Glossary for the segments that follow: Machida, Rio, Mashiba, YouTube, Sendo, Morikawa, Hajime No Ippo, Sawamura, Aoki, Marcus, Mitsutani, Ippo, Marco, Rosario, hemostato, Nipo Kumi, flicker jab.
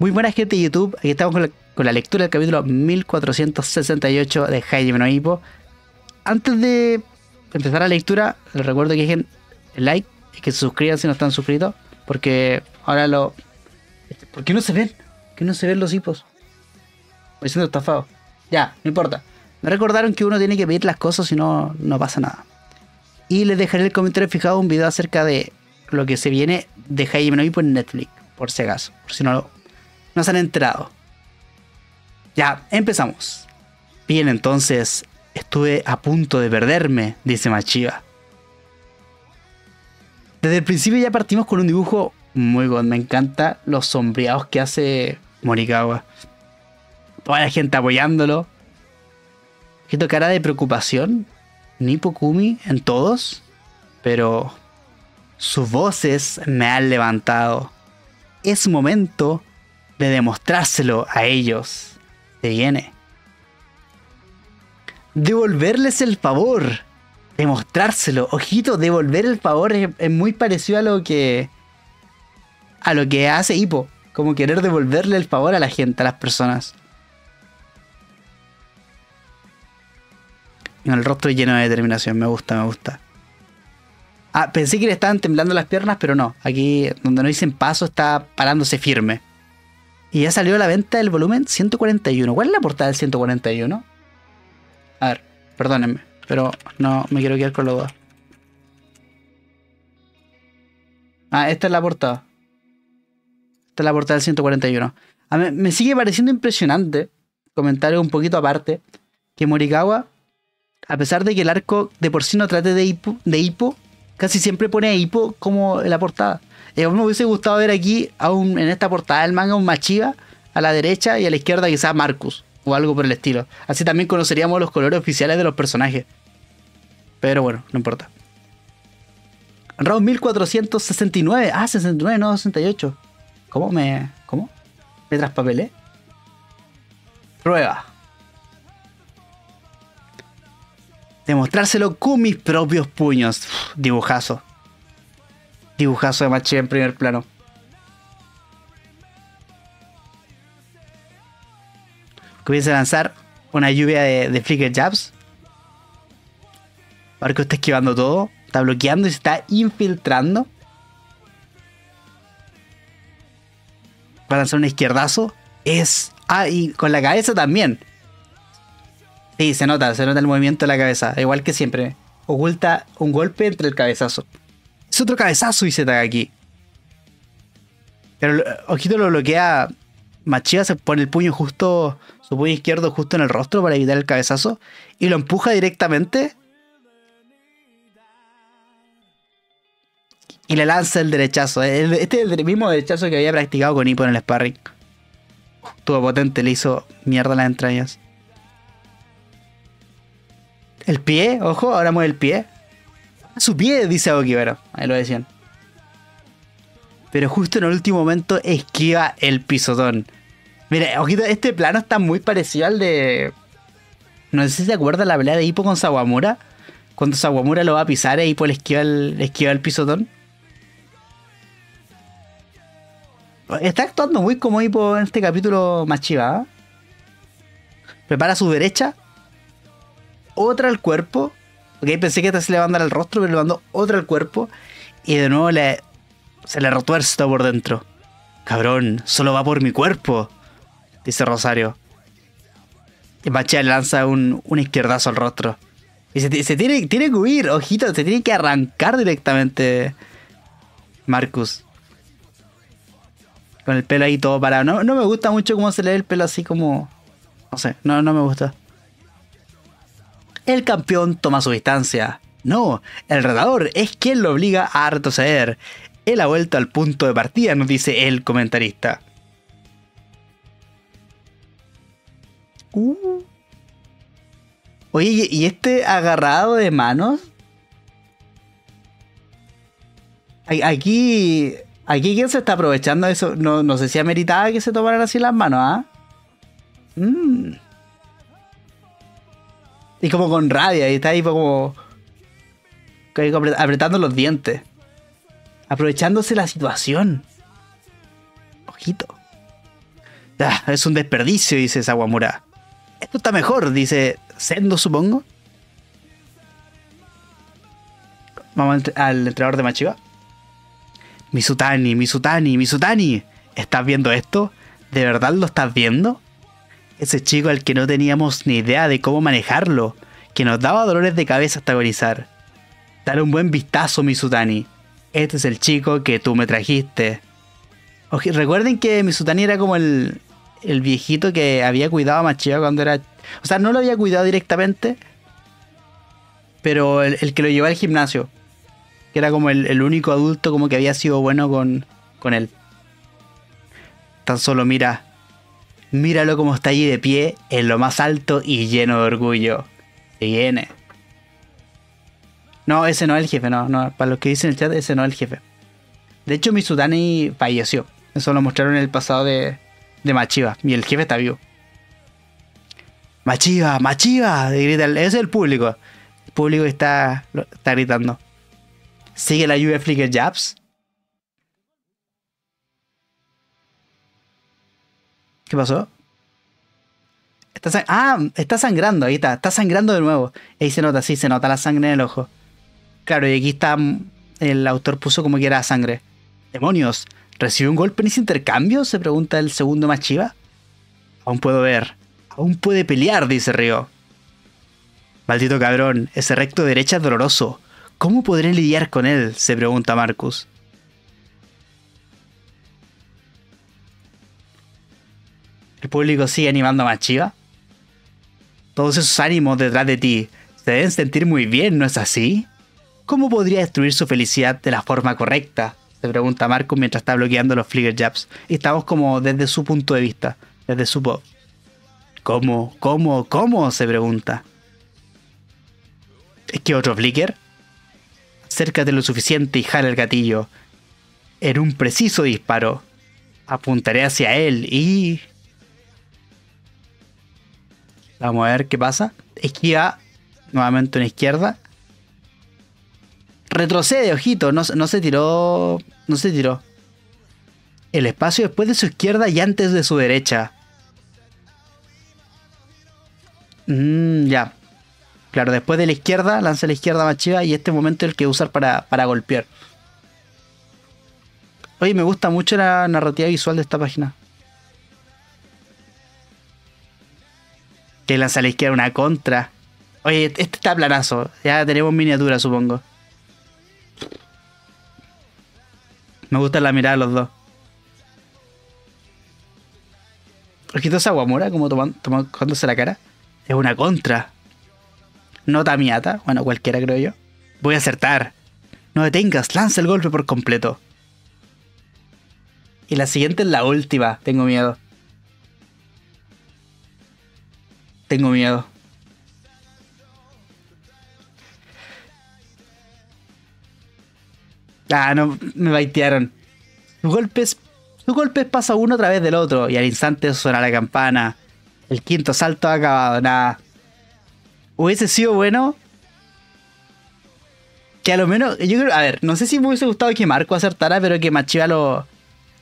Muy buena gente de YouTube, aquí estamos con la lectura del capítulo 1468 de Hajime No Ippo. Antes de empezar la lectura, les recuerdo que dejen el like y que se suscriban si no están suscritos, porque ahora lo... ¿Por qué no se ven? ¿Por qué no se ven los hippos? Estoy siendo estafado. Ya, no importa. Me recordaron que uno tiene que pedir las cosas, si no, no pasa nada. Y les dejaré en el comentario fijado un video acerca de lo que se viene de Hajime No Ippo en Netflix, por si acaso, por si no se han enterado. Ya, empezamos. Bien, entonces, estuve a punto de perderme, dice Mashiba. Desde el principio ya partimos con un dibujo muy bueno. Me encantan los sombreados que hace Morikawa. Toda la gente apoyándolo. Quito cara de preocupación. Nipo Kumi en todos. Pero sus voces me han levantado. Es momento de demostrárselo a ellos. Se viene. Devolverles el favor. Demostrárselo. Ojito, devolver el favor es muy parecido a lo que... a lo que hace Ippo. Como querer devolverle el favor a la gente, a las personas. Con el rostro lleno de determinación. Me gusta, me gusta. Ah, pensé que le estaban temblando las piernas, pero no. Aquí, donde no dicen paso, está parándose firme. Y ya salió a la venta del volumen 141. ¿Cuál es la portada del 141? A ver, perdónenme, pero no me quiero quedar con los dos. Ah, esta es la portada. Esta es la portada del 141. A mí, me sigue pareciendo impresionante, comentario un poquito aparte, que Morikawa, a pesar de que el arco de por sí no trate de Ippo, casi siempre pone a Ippo como en la portada. Me hubiese gustado ver aquí, en esta portada del manga, un Machida a la derecha y a la izquierda quizás Marcus o algo por el estilo. Así también conoceríamos los colores oficiales de los personajes. Pero bueno, no importa. Round 1469. Ah, 69, no 68. ¿Cómo? ¿Me traspapelé? Prueba. Demostrárselo con mis propios puños. Uf, dibujazo. Dibujazo de Machida en primer plano. Comienza a lanzar una lluvia de flicker jabs. Marco está esquivando todo. Está bloqueando y se está infiltrando. Va a lanzar un izquierdazo. Y con la cabeza también. Sí, se nota el movimiento de la cabeza. Igual que siempre. Oculta un golpe entre el cabezazo. Es otro cabezazo y se ataca aquí. Pero ojito, lo bloquea. Machida se pone el puño justo, su puño izquierdo justo en el rostro para evitar el cabezazo. Y lo empuja directamente. Y le lanza el derechazo. Este es el mismo derechazo que había practicado con Ippo en el sparring. Estuvo potente, le hizo mierda las entrañas. El pie, ojo, ahora mueve el pie. Su pie, dice Aoki, pero ahí lo decían. Pero justo en el último momento esquiva el pisotón. Mira, ojito, este plano está muy parecido al de... No sé si se acuerdan la pelea de Ippo con Sawamura. Cuando Sawamura lo va a pisar, Ippo le esquiva el pisotón. Está actuando muy como Ippo en este capítulo Mashiba. Prepara su derecha. Otra al cuerpo. Ok, pensé que esta se le va a andar al rostro, pero le mandó otra al cuerpo. Y de nuevo se le retuerce todo por dentro. Cabrón, solo va por mi cuerpo, dice Rosario. Y Machida le lanza un izquierdazo al rostro. Y se tiene que huir, ojito, se tiene que arrancar directamente Marcus. Con el pelo ahí todo parado. No me gusta mucho cómo se le ve el pelo así como... No sé, no me gusta. El campeón toma su distancia. No, el retador es quien lo obliga a retroceder. Él ha vuelto al punto de partida, nos dice el comentarista. Oye, ¿y este agarrado de manos? Aquí ¿quién se está aprovechando de eso? No sé si ameritaba que se tomaran así las manos, ¿ah? Y como con rabia, y está ahí como... apretando los dientes. Aprovechándose la situación. Ojito. Ah, es un desperdicio, dice Sawamura. Esto está mejor, dice Sendo, supongo. Vamos al entrenador de Mashiba. Mitsutani, Mitsutani, Mitsutani. ¿Estás viendo esto? ¿De verdad lo estás viendo? Ese chico al que no teníamos ni idea de cómo manejarlo, que nos daba dolores de cabeza hasta agonizar. Dale un buen vistazo, Mitsutani. Este es el chico que tú me trajiste. Oje, recuerden que Mitsutani era como el viejito que había cuidado a Machida cuando era... O sea, no lo había cuidado directamente, pero el que lo llevó al gimnasio. Que era como el único adulto como que había sido bueno con él. Tan solo mira. Míralo como está allí de pie, en lo más alto y lleno de orgullo. Se viene. No, ese no es el jefe, no, no. Para los que dicen en el chat, ese no es el jefe. De hecho, Mitsutani falleció. Eso lo mostraron en el pasado de Mashiba. Y el jefe está vivo. ¡Mashiba! ¡Mashiba! Grita, ese es el público. El público está gritando. Sigue la lluvia de Flicker Jabs. ¿Qué pasó? Está sangrando, ahí está sangrando de nuevo. Ahí se nota, sí, se nota la sangre en el ojo. Claro, y aquí está, el autor puso como que era sangre. ¡Demonios! ¿Recibió un golpe en ese intercambio? Se pregunta el segundo Mashiba. Aún puedo ver, aún puede pelear, dice Río. Maldito cabrón, ese recto derecha es doloroso. ¿Cómo podré lidiar con él? Se pregunta Marcus. El público sigue animando a Mashiba. Todos esos ánimos detrás de ti se deben sentir muy bien, ¿no es así? ¿Cómo podría destruir su felicidad de la forma correcta? Se pregunta Marco mientras está bloqueando los Flicker Jabs. Y estamos como desde su punto de vista, desde su pop. ¿Cómo? Se pregunta. ¿Es que otro Flicker? Acércate lo suficiente y jala el gatillo. En un preciso disparo. Apuntaré hacia él y... Vamos a ver qué pasa. Esquiva nuevamente una izquierda. Retrocede, ojito. No se tiró. No se tiró. El espacio después de su izquierda y antes de su derecha. Ya. Claro, después de la izquierda, lanza la izquierda Mashiba y este momento es el que usar para golpear. Oye, me gusta mucho la narrativa visual de esta página. Que lanza a la izquierda una contra. Oye, este está planazo. Ya tenemos miniatura, supongo. Me gusta la mirada de los dos. Ojito Sawamura, como tomándose la cara. Es una contra. Nota miata. Bueno, cualquiera creo yo. Voy a acertar. No detengas, lanza el golpe por completo. Y la siguiente es la última. Tengo miedo. Tengo miedo. Ah, no, me baitearon. Sus golpes pasa uno a través del otro. Y al instante suena la campana. El quinto asalto ha acabado. Nada. Hubiese sido bueno. Que a lo menos. Yo creo. A ver, no sé si me hubiese gustado que Marco acertara, pero que Mashiba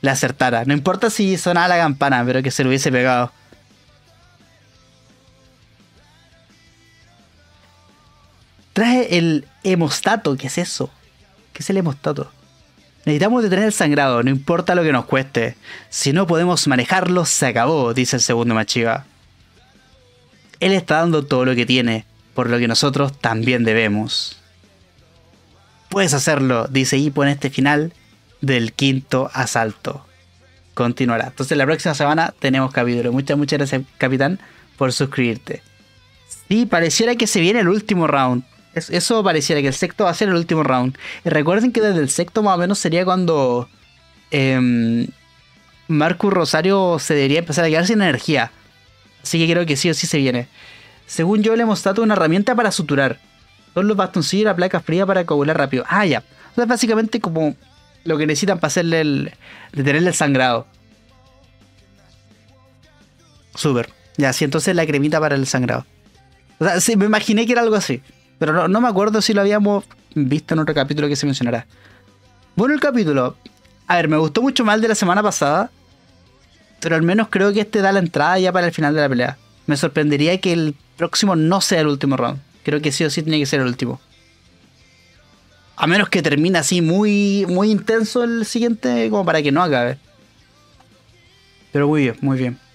le acertara. No importa si sonaba la campana, pero que se lo hubiese pegado. Traje el hemostato. ¿Qué es eso? ¿Qué es el hemostato? Necesitamos detener el sangrado, no importa lo que nos cueste. Si no podemos manejarlo, se acabó, dice el segundo Mashiba. Él está dando todo lo que tiene, por lo que nosotros también debemos. Puedes hacerlo, dice Ippo en este final del quinto asalto. Continuará. Entonces la próxima semana tenemos capítulo. Muchas gracias, capitán, por suscribirte. Sí, pareciera que se viene el último round. Eso pareciera que el sexto va a ser el último round. Y recuerden que desde el sexto más o menos sería cuando Marco Rosario se debería empezar a quedar sin energía. Así que creo que sí o sí se viene. Según yo, le hemos dado una herramienta para suturar. Son los bastoncillos y la placa fría para coagular rápido. Ah, ya. O sea, básicamente como lo que necesitan para hacerle detenerle el sangrado. Súper. Ya, sí, entonces la cremita para el sangrado. O sea, sí, me imaginé que era algo así. Pero no me acuerdo si lo habíamos visto en otro capítulo que se mencionará. Bueno, el capítulo. A ver, me gustó mucho más el de la semana pasada. pero al menos creo que este da la entrada ya para el final de la pelea. Me sorprendería que el próximo no sea el último round. Creo que sí o sí tiene que ser el último. A menos que termine así muy, muy intenso el siguiente, como para que no acabe. Pero muy bien, muy bien.